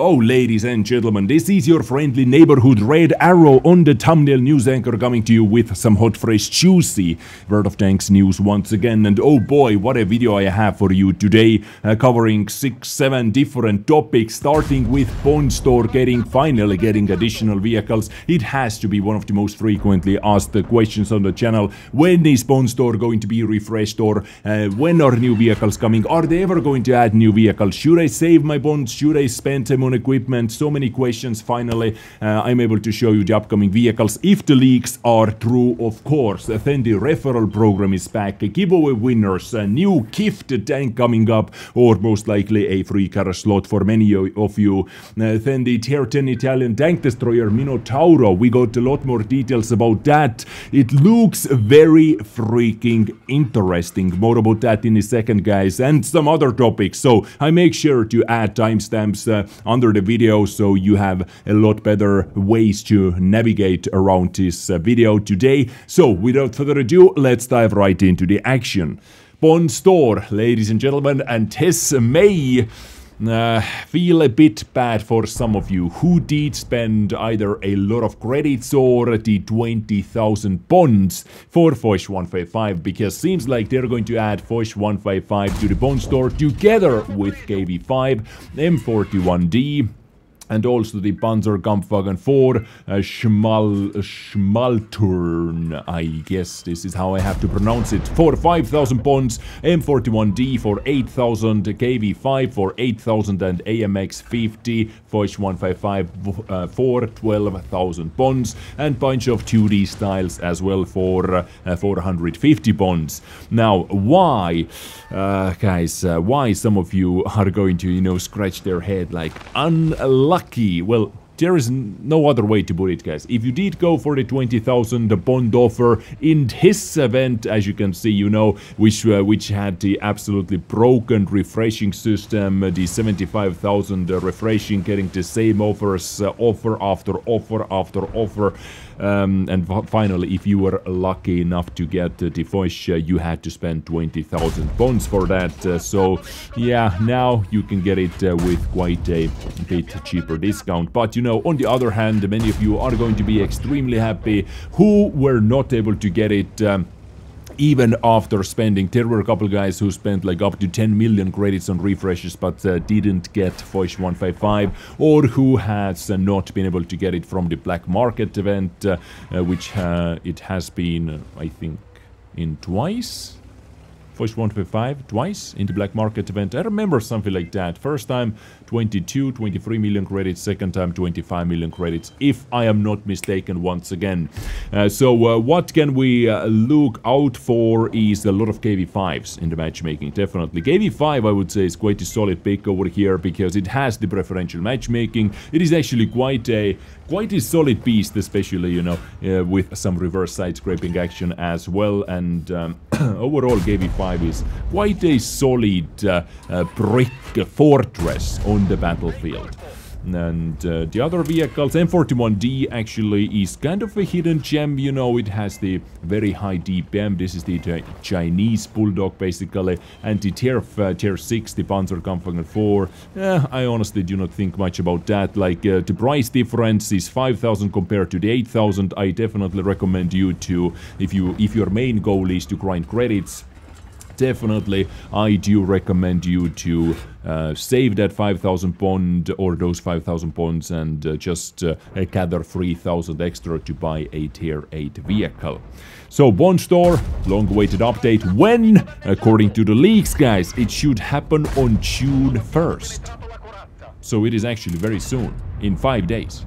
Oh, ladies and gentlemen, this is your friendly neighborhood Red Arrow on the thumbnail news anchor, coming to you with some hot, fresh, juicy World of Tanks news once again. And oh boy, what a video I have for you today, covering 6-7 different topics, starting with Bond Store finally getting additional vehicles. It has to be one of the most frequently asked questions on the channel. When is Bond Store going to be refreshed, or when are new vehicles coming? Are they ever going to add new vehicles? Should I save my bonds? Should I spend them on equipment? So many questions. Finally, I'm able to show you the upcoming vehicles, if the leaks are true, of course. Then the referral program is back, giveaway winners, a new gifted tank coming up, or most likely a free car slot for many of you. Then the Tier 10 Italian tank destroyer Minotauro, we got a lot more details about that. It looks very freaking interesting. More about that in a second, guys, and some other topics. So I make sure to add timestamps under the video, so you have a lot better ways to navigate around this video today. So without further ado, let's dive right into the action. Bond Store, ladies and gentlemen, and this may feel a bit bad for some of you who did spend either a lot of credits or the 20,000 bonds for Foch 155, because seems like they're going to add Foch 155 to the Bond Store together with KV5, M41D, and also the Panzerkampfwagen 4, Schmalturn, I guess this is how I have to pronounce it, for 5,000 bonds, M41D for 8,000, KV5 for 8,000, and AMX 50 Foch 155 for 12,000 bonds, and bunch of 2D styles as well for 450 bonds. Now, why, guys, why some of you are going to, you know, scratch their head like, unlucky? Well, there is no other way to put it, guys. If you did go for the 20,000 bond offer in this event, as you can see, you know, which had the absolutely broken refreshing system, the 75,000 refreshing, getting the same offers, offer after offer after offer. And finally, if you were lucky enough to get the Foch, you had to spend 20,000 bonds for that. So yeah, now you can get it with quite a bit cheaper discount. But you know, on the other hand, many of you are going to be extremely happy who were not able to get it even after spending. There were a couple guys who spent like up to 10 million credits on refreshes but didn't get Foch 155, or who has not been able to get it from the black market event, which it has been, I think, in twice. Foch 155 twice in the black market event. I remember something like that. First time 22, 23 million credits. Second time 25 million credits, if I am not mistaken once again. So what can we look out for is a lot of KV5s in the matchmaking, definitely. KV5, I would say, is quite a solid pick over here because it has the preferential matchmaking. It is actually quite a solid beast, especially, you know, with some reverse side scraping action as well. And overall, KV5 is quite a solid brick fortress on the battlefield. And the other vehicles, M41D actually is kind of a hidden gem, you know. It has the very high DPM, this is the Chinese Bulldog basically, and the tier 6, the Panzerkampfwagen 4, I honestly do not think much about that. Like, the price difference is 5,000 compared to the 8,000, I definitely recommend you to, if your main goal is to grind credits, definitely, I do recommend you to save that 5,000 bond or those 5,000 bonds and just gather 3,000 extra to buy a tier 8 vehicle. So, Bond Store, long-awaited update. When? According to the leaks, guys, it should happen on June 1st. So, it is actually very soon, in 5 days.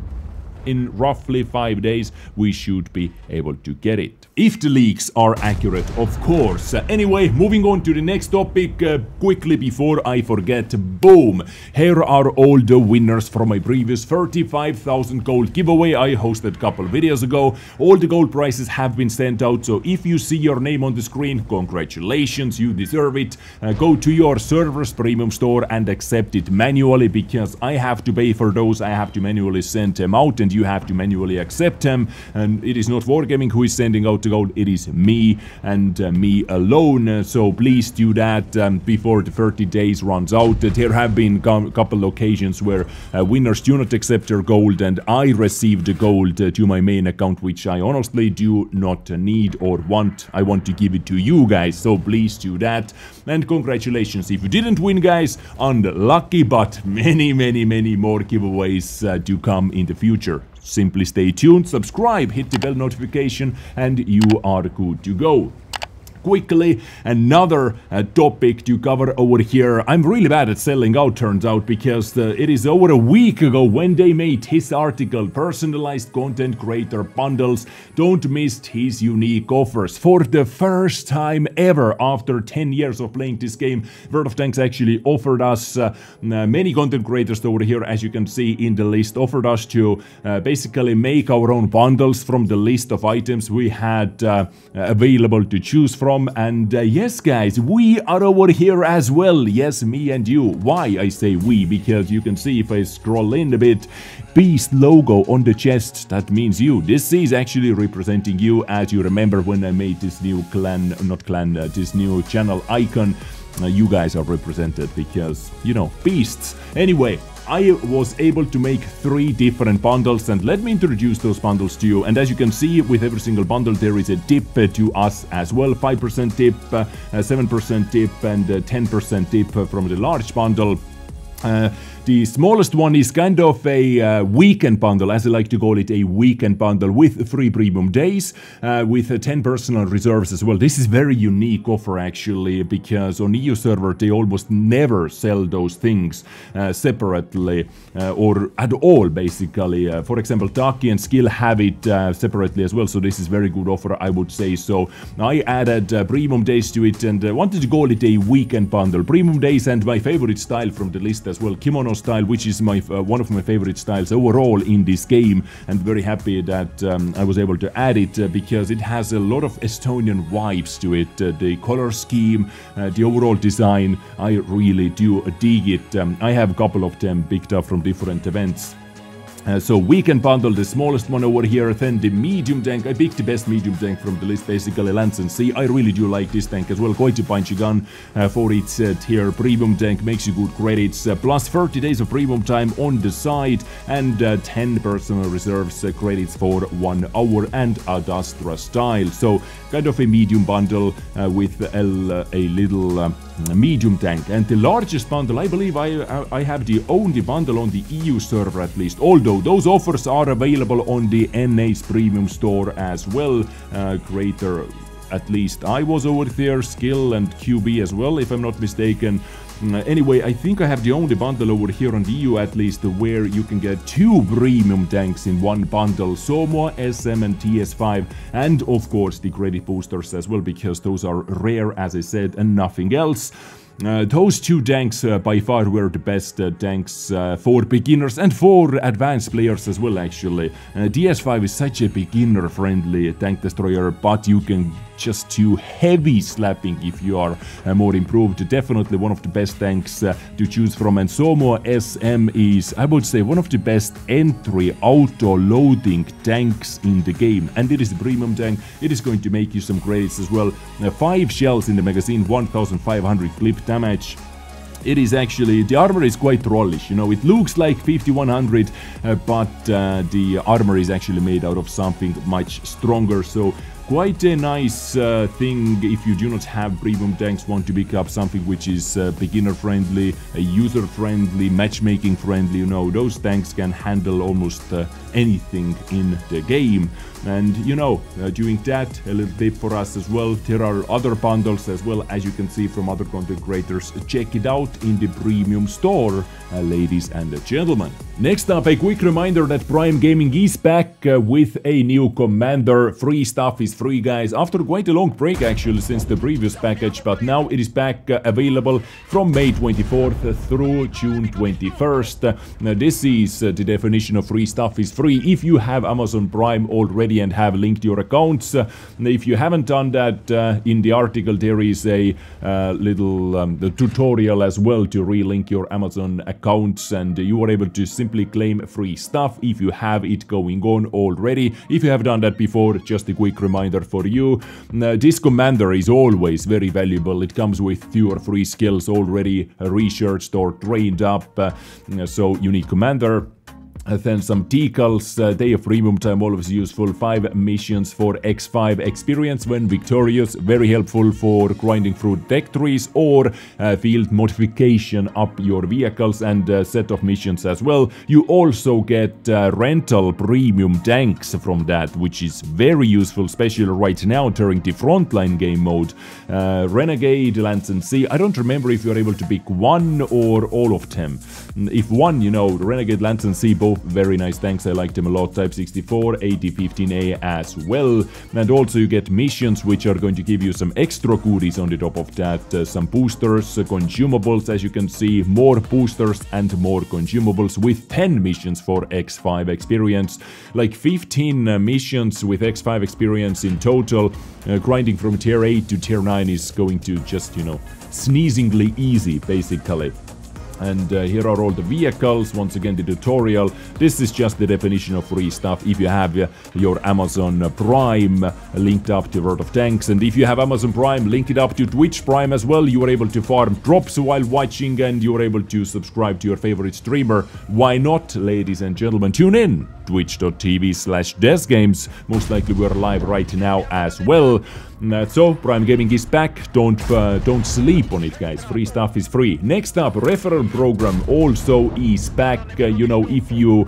In roughly 5 days, we should be able to get it. If the leaks are accurate, of course. Anyway, moving on to the next topic, quickly before I forget, boom! Here are all the winners from my previous 35,000 gold giveaway I hosted a couple videos ago. All the gold prizes have been sent out, so if you see your name on the screen, congratulations, you deserve it. Go to your server's premium store and accept it manually, because I have to pay for those, I have to manually send them out, and and you have to manually accept them. And it is not Wargaming who is sending out the gold, it is me and me alone. So please do that before the 30 days runs out. There have been a couple occasions where winners do not accept their gold and I receive the gold to my main account, which I honestly do not need or want. I want to give it to you guys, so please do that. And congratulations if you didn't win, guys. Unlucky, but many more giveaways to come in the future. Simply stay tuned, subscribe, hit the bell notification, and you are good to go. Quickly, another topic to cover over here. I'm really bad at selling out, turns out, because it is over a week ago when they made his article, Personalized Content Creator Bundles. Don't miss his unique offers. For the first time ever, after 10 years of playing this game, World of Tanks actually offered us many content creators over here, as you can see in the list, offered us to basically make our own bundles from the list of items we had available to choose from. And yes, guys, we are over here as well. Yes, me and you. Why I say we? Because you can see if I scroll in a bit, Beast logo on the chest, that means you. This is actually representing you, as you remember when I made this new clan, not clan, this new channel icon. You guys are represented because, you know, beasts. Anyway, I was able to make 3 different bundles, and let me introduce those bundles to you. And as you can see, with every single bundle there is a tip to us as well. 5% tip, 7% tip, and 10% tip from the large bundle. The smallest one is kind of a weekend bundle, as I like to call it, a weekend bundle with 3 premium days, with 10 personal reserves as well. This is very unique offer, actually, because on EU server they almost never sell those things separately or at all, basically. For example, Taki and Skill have it separately as well, so this is very good offer, I would say. So I added premium days to it and wanted to call it a weekend bundle. Premium days and my favorite style from the list as well, Kimono style, which is my one of my favorite styles overall in this game, and very happy that I was able to add it because it has a lot of Estonian vibes to it. The color scheme, the overall design, I really do dig it. I have a couple of them picked up from different events. So weekend bundle, the smallest one over here, then the medium tank. I picked the best medium tank from the list, basically Lansen C. I really do like this tank as well. Quite a punchy gun for its tier. Premium tank makes you good credits, plus 30 days of premium time on the side, and 10 personal reserves credits for 1 hour, and Adastra style. So kind of a medium bundle with a little medium tank. And the largest bundle, I believe I have the only bundle on the EU server at least, although those offers are available on the NA's premium store as well. Creator, at least I was over there, Skill and QB as well, if I'm not mistaken. Anyway, I think I have the only bundle over here on the EU at least where you can get 2 premium tanks in one bundle, Somua, SM and TS5, and of course the credit boosters as well, because those are rare, as I said, and nothing else. Those 2 tanks by far were the best tanks for beginners and for advanced players as well, actually. DS5 is such a beginner-friendly tank destroyer, but you can just do heavy slapping if you are more improved. Definitely one of the best tanks to choose from. And Somua SM is, I would say, one of the best entry auto-loading tanks in the game. And it is a premium tank. It is going to make you some credits as well. 5 shells in the magazine, 1,500 clip damage. It is actually, the armor is quite trollish, you know, it looks like 5100, but the armor is actually made out of something much stronger, so quite a nice thing if you do not have premium tanks, want to pick up something which is beginner-friendly, user-friendly, matchmaking-friendly, you know, those tanks can handle almost anything in the game. And, you know, doing that, a little tip for us as well. There are other bundles as well, as you can see, from other content creators. Check it out in the premium store, ladies and gentlemen. Next up, a quick reminder that Prime Gaming is back with a new commander. Free stuff is free, guys, after quite a long break actually since the previous package, but now it is back available from May 24th through June 21st. Now, this is the definition of free stuff is free if you have Amazon Prime already and have linked your accounts. If you haven't done that, in the article there is a little tutorial as well to relink your Amazon accounts, and you are able to simply claim free stuff if you have it going on already. If you have done that before, just a quick reminder for you. This commander is always very valuable. It comes with 2 or 3 skills already researched or trained up, so you need commander. Then some decals, Day of Premium Time, always useful, 5 missions for X5 experience when victorious, very helpful for grinding through deck trees or field modification up your vehicles, and a set of missions as well. You also get rental premium tanks from that, which is very useful, especially right now during the frontline game mode. Renegade, Lansen C, I don't remember if you're able to pick one or all of them. If one, you know, Renegade, Lansen C, both very nice tanks, I like them a lot. Type 64, 8015A as well. And also you get missions which are going to give you some extra goodies on the top of that. Some boosters, consumables, as you can see, more boosters and more consumables with 10 missions for X5 experience. Like 15 missions with X5 experience in total. Grinding from tier 8 to tier 9 is going to just, you know, sneezingly easy basically. And here are all the vehicles, once again the tutorial. This is just the definition of free stuff if you have your Amazon Prime linked up to World of Tanks. And if you have Amazon Prime, link it up to Twitch Prime as well. You are able to farm drops while watching, and you are able to subscribe to your favorite streamer. Why not, ladies and gentlemen? Tune in! Twitch.tv/DezGamez. Most likely we're live right now as well. So Prime Gaming is back. Don't sleep on it, guys. Free stuff is free. Next up, referral program also is back. You know, if you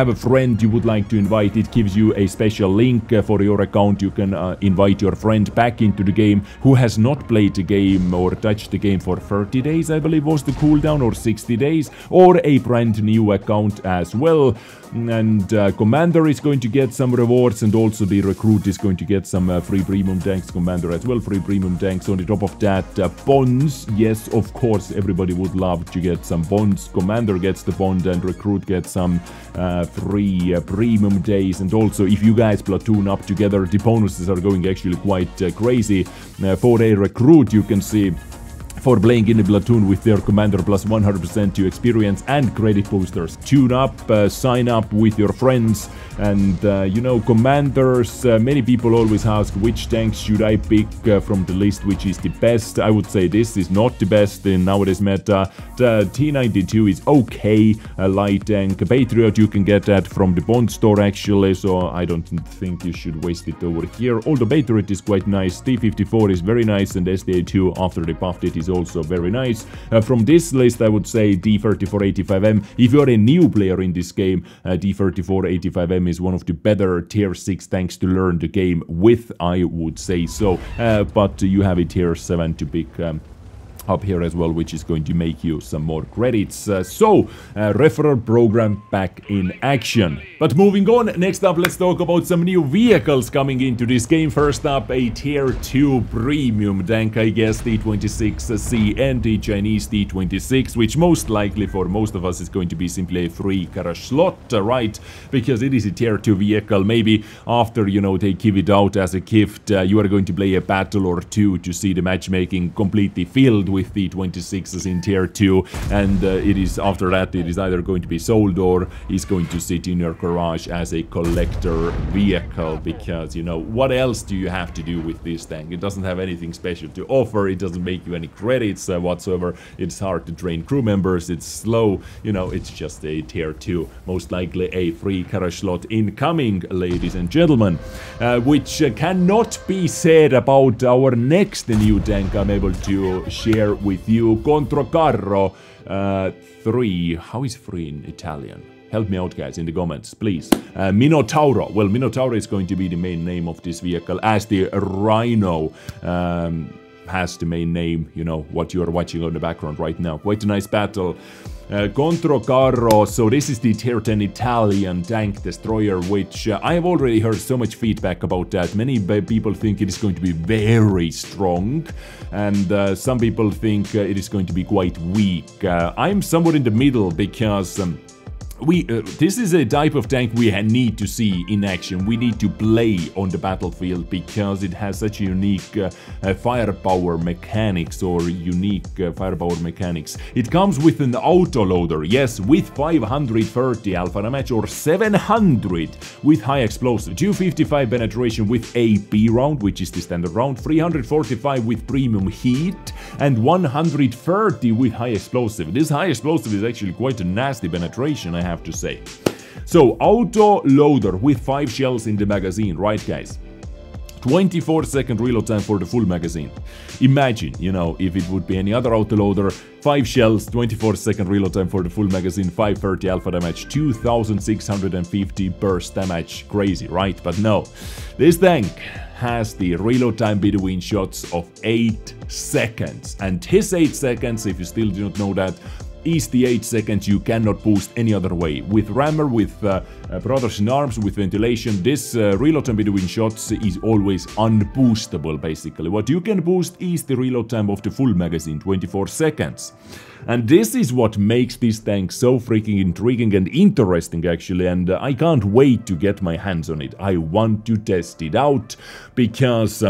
have a friend you would like to invite, it gives you a special link for your account. You can invite your friend back into the game who has not played the game or touched the game for 30 days, I believe was the cooldown, or 60 days, or a brand new account as well. And Commander is going to get some rewards, and also the Recruit is going to get some free premium tanks, Commander as well, free premium tanks. On the top of that, bonds, yes, of course, everybody would love to get some bonds. Commander gets the bond and Recruit gets some free premium days, and also if you guys platoon up together, the bonuses are going actually quite crazy. For a Recruit, you can see, for playing in a platoon with their commander, plus 100% to experience and credit boosters. Tune up, sign up with your friends, and you know, commanders, many people always ask which tanks should I pick from the list, which is the best. I would say this is not the best in nowadays meta. The T92 is okay, a light tank. Patriot, you can get that from the Bond Store actually, so I don't think you should waste it over here. Although Patriot is quite nice, T54 is very nice, and SDA2 after they buffed it is also very nice. From this list I would say D3485M. If you're a new player in this game, D3485M is one of the better tier 6 tanks to learn the game with, I would say so. But you have a tier 7 to pick up here as well, which is going to make you some more credits. Referral program back in action. But moving on, next up let's talk about some new vehicles coming into this game. First up, a tier 2 premium tank, I guess, T-26 CN, the Chinese T-26, which most likely for most of us is going to be simply a free garage slot, right? Because it is a tier 2 vehicle. Maybe after, you know, they give it out as a gift, you are going to play a battle or two to see the matchmaking completely filled with the T26s in tier 2, and it is, after that, it is either going to be sold or is going to sit in your garage as a collector vehicle, because, you know, what else do you have to do with this tank? It doesn't have anything special to offer, it doesn't make you any credits whatsoever, it's hard to train crew members, it's slow, you know, it's just a tier 2, most likely a free garage slot incoming, ladies and gentlemen, which cannot be said about our next new tank I'm able to share with you. Controcarro 3, how is 3 in Italian? Help me out, guys, in the comments, please. Minotauro. Well, Minotauro is going to be the main name of this vehicle, as the Rhino has the main name, you know, what you are watching on the background right now. Quite a nice battle. Controcarro, so this is the tier 10 Italian tank destroyer, which I have already heard so much feedback about that. Many people think it is going to be very strong, and some people think it is going to be quite weak. I'm somewhat in the middle, because this is a type of tank we need to see in action. We need to play on the battlefield, because it has such unique firepower mechanics, or unique firepower mechanics. It comes with an autoloader, yes, with 530 alpha damage, or 700 with high explosive, 255 penetration with AP round, which is the standard round, 345 with premium heat, and 130 with high explosive. This high explosive is actually quite a nasty penetration, I have to say. So, auto loader with 5 shells in the magazine, right guys? 24-second reload time for the full magazine. Imagine, you know, if it would be any other autoloader, 5 shells, 24-second reload time for the full magazine, 530 alpha damage, 2650 burst damage. Crazy, right? But no. This tank has the reload time between shots of 8 seconds. And his 8 seconds, if you still do not know that, is the 8 seconds you cannot boost any other way. With rammer, with brothers in arms, with ventilation, this reload time between shots is always unboostable, basically. What you can boost is the reload time of the full magazine, 24 seconds. And this is what makes this tank so freaking intriguing and interesting, actually, and I can't wait to get my hands on it. I want to test it out, because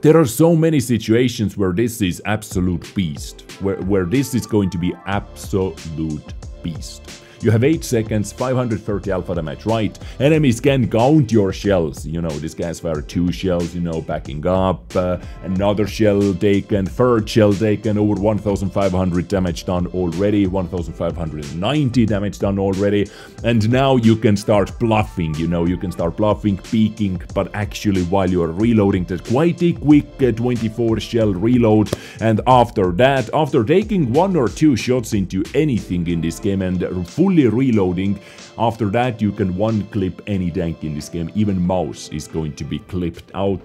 there are so many situations where this is absolute beast, where this is going to be absolute beast. You have 8 seconds, 530 alpha damage, right? Enemies can count your shells, you know, this guy's fired 2 shells, you know, backing up, another shell taken, 3rd shell taken, over 1500 damage done already, 1590 damage done already, and now you can start bluffing, you know, you can start bluffing, peeking, but actually while you're reloading, that's quite a quick 24 shell reload, and after that, after taking 1 or 2 shots into anything in this game and fully reloading, after that you can one clip any tank in this game. Even mouse is going to be clipped out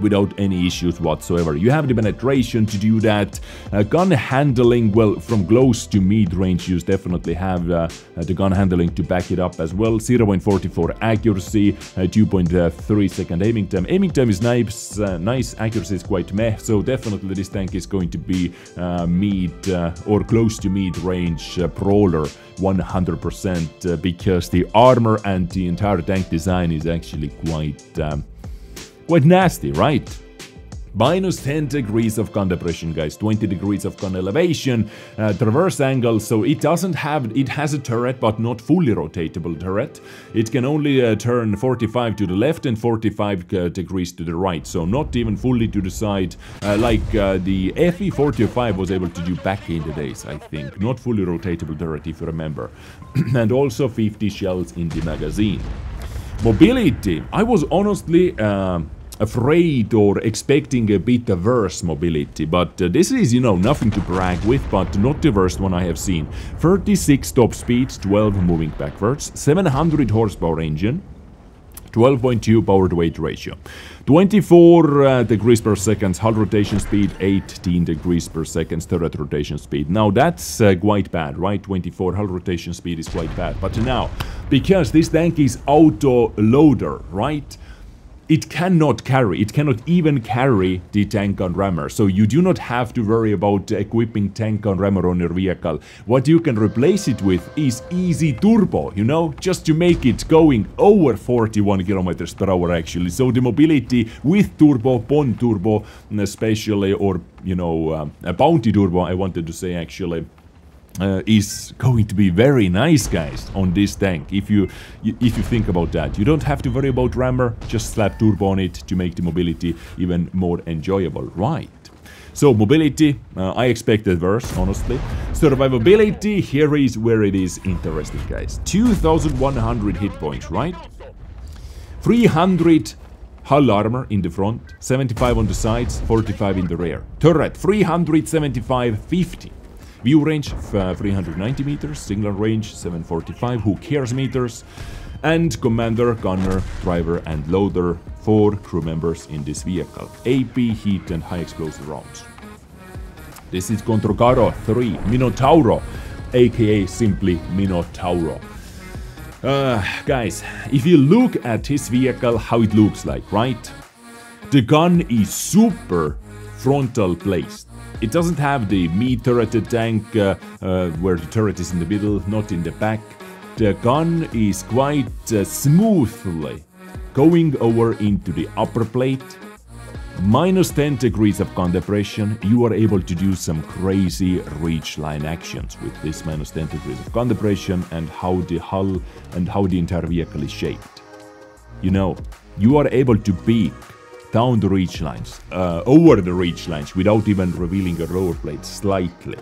without any issues whatsoever. You have the penetration to do that. Gun handling, well, from close to mid range you definitely have the gun handling to back it up as well. 0.44 accuracy, 2.3 second aiming time. Aiming time is nice, accuracy is quite meh, so definitely this tank is going to be mid or close to mid range brawler 100%, because the armor and the entire tank design is actually quite nasty, right? Minus 10 degrees of gun depression, guys, 20 degrees of gun elevation, traverse angle, so it doesn't have, it has a turret, but not fully rotatable turret. It can only turn 45 to the left and 45 degrees to the right, so not even fully to the side, like the FE45 was able to do back in the days, I think. Not fully rotatable turret, if you remember. And also 50 shells in the magazine. Mobility. I was honestly afraid or expecting a bit the worst mobility, but this is, you know, nothing to brag with, but not the worst one I have seen. 36 top speed, 12 moving backwards, 700 horsepower engine, 12.2 power to weight ratio, 24 degrees per second hull rotation speed, 18 degrees per second turret rotation speed. Now that's quite bad, right? 24 hull rotation speed is quite bad, but now, because this tank is auto loader, right? It cannot even carry the tank gun rammer, so you do not have to worry about equipping tank gun rammer on your vehicle. What you can replace it with is easy turbo, you know, just to make it going over 41 km/h actually. So the mobility with turbo, Bond turbo especially, or, you know, a bounty turbo I wanted to say actually, is going to be very nice, guys, on this tank. If you think about that, you don't have to worry about rammer, just slap turbo on it to make the mobility even more enjoyable, right? So mobility, I expected worse, honestly. Survivability, here is where it is interesting, guys. 2100 hit points, right? 300 hull armor in the front, 75 on the sides, 45 in the rear. Turret 375, 50. View range 390 meters, signal range 745, who cares meters, and commander, gunner, driver and loader, 4 crew members in this vehicle. AP, heat and high explosive rounds. This is Controcarro 3 Minotauro, aka simply Minotauro. Guys, if you look at his vehicle, how it looks like, right? The gun is super frontal placed. It doesn't have the mid-turreted tank where the turret is in the middle, not in the back. The gun is quite smoothly going over into the upper plate. Minus 10 degrees of gun depression, you are able to do some crazy reach line actions with this minus 10 degrees of gun depression and how the hull and how the entire vehicle is shaped. You know, you are able to peek down the reach lines, over the reach lines without even revealing a lower plate slightly.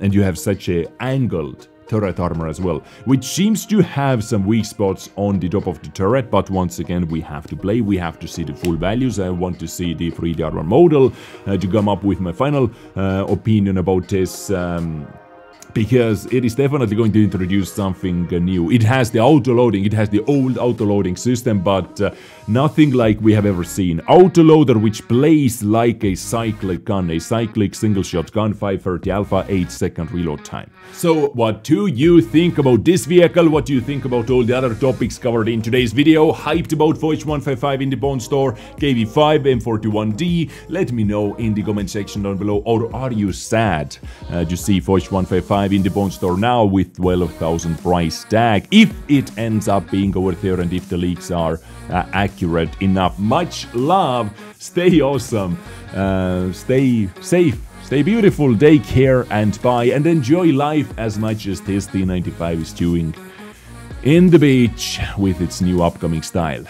And you have such a angled turret armor as well, which seems to have some weak spots on the top of the turret, but once again we have to play, we have to see the full values. I want to see the 3D armor model to come up with my final opinion about this, because it is definitely going to introduce something new. It has the auto-loading, it has the old auto-loading system, but nothing like we have ever seen. Autoloader which plays like a cyclic gun, a cyclic single-shot gun, 530 alpha, 8-second reload time. So what do you think about this vehicle? What do you think about all the other topics covered in today's video? Hyped about Foch 155 in the Bond Store, KV5, M41D? Let me know in the comment section down below. Or are you sad to see Foch 155 in the Bond Store now with 12,000 price tag, if it ends up being over there and if the leaks are accurate enough? Much love, stay awesome, stay safe, stay beautiful, take care and bye, and enjoy life as much as this T95 is doing in the beach with its new upcoming style.